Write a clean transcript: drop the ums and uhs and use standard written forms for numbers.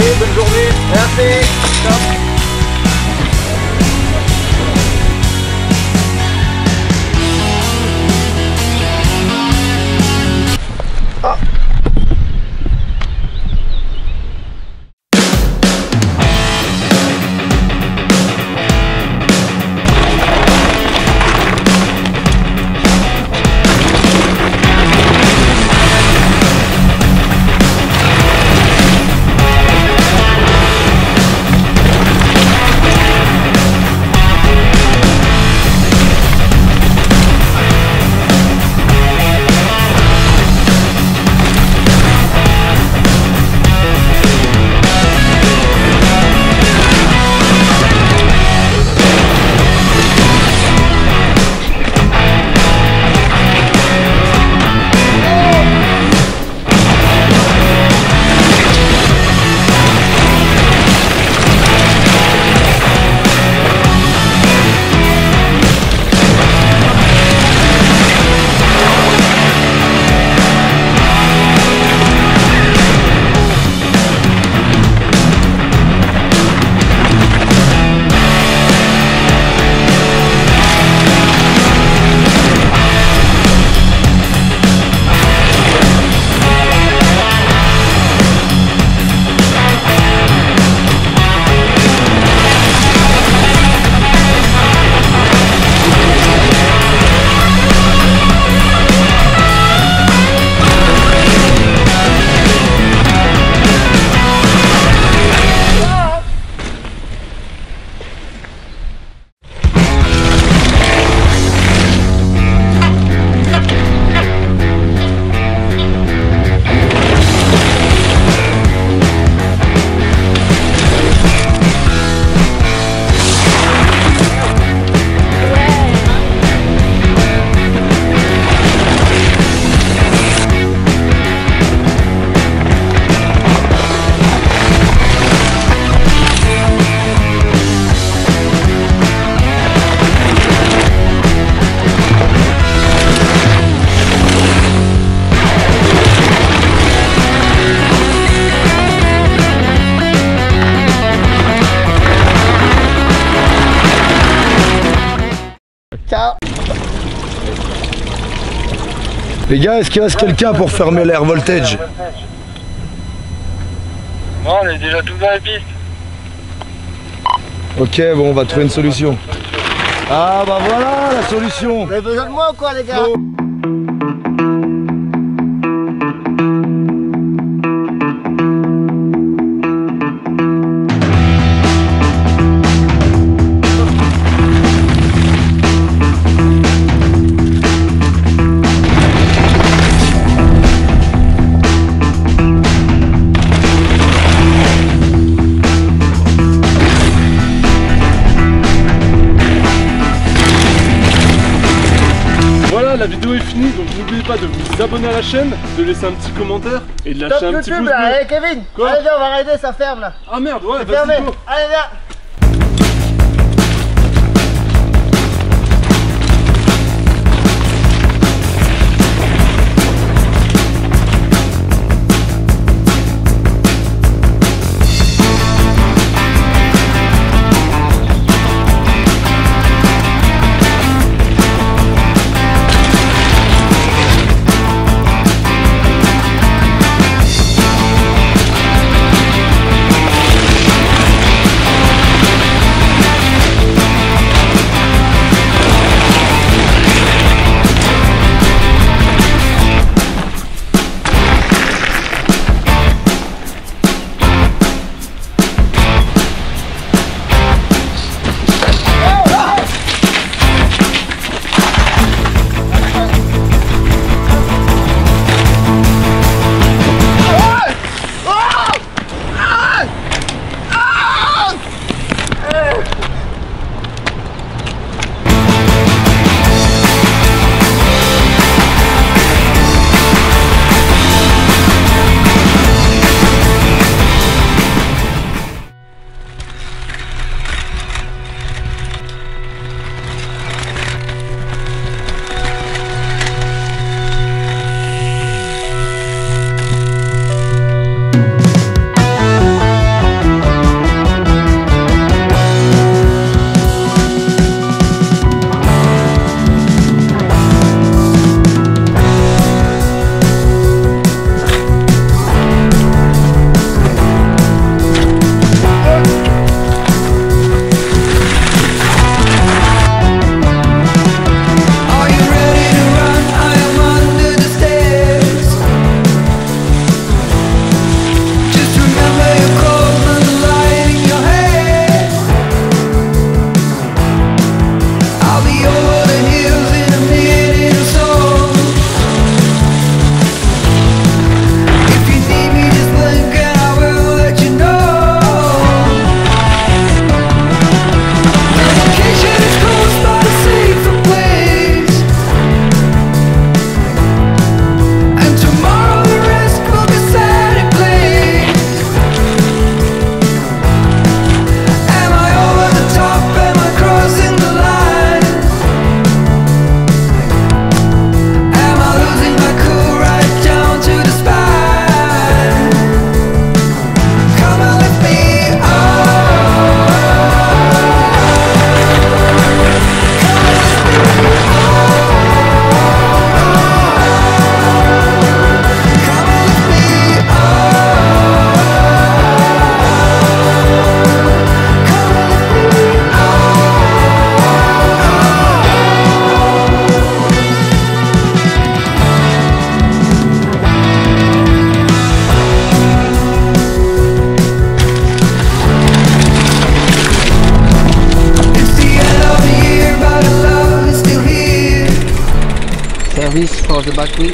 Allez, bonne journée. Merci. Ciao. Les gars, est-ce qu'il reste quelqu'un pour fermer l'air voltage? Non, on est déjà tous dans la piste. Ok, bon, on va trouver une solution. Ah bah voilà la solution. Vous avez besoin de moi ou quoi les gars? Oh. La vidéo est finie, donc n'oubliez pas de vous abonner à la chaîne, de laisser un petit commentaire et de lâcher Top un YouTube, petit pouce bleu. Allez Kevin, quoi? Allez, on va raider, ça ferme là. Ah merde, ouais, vas-y. Allez là. qui.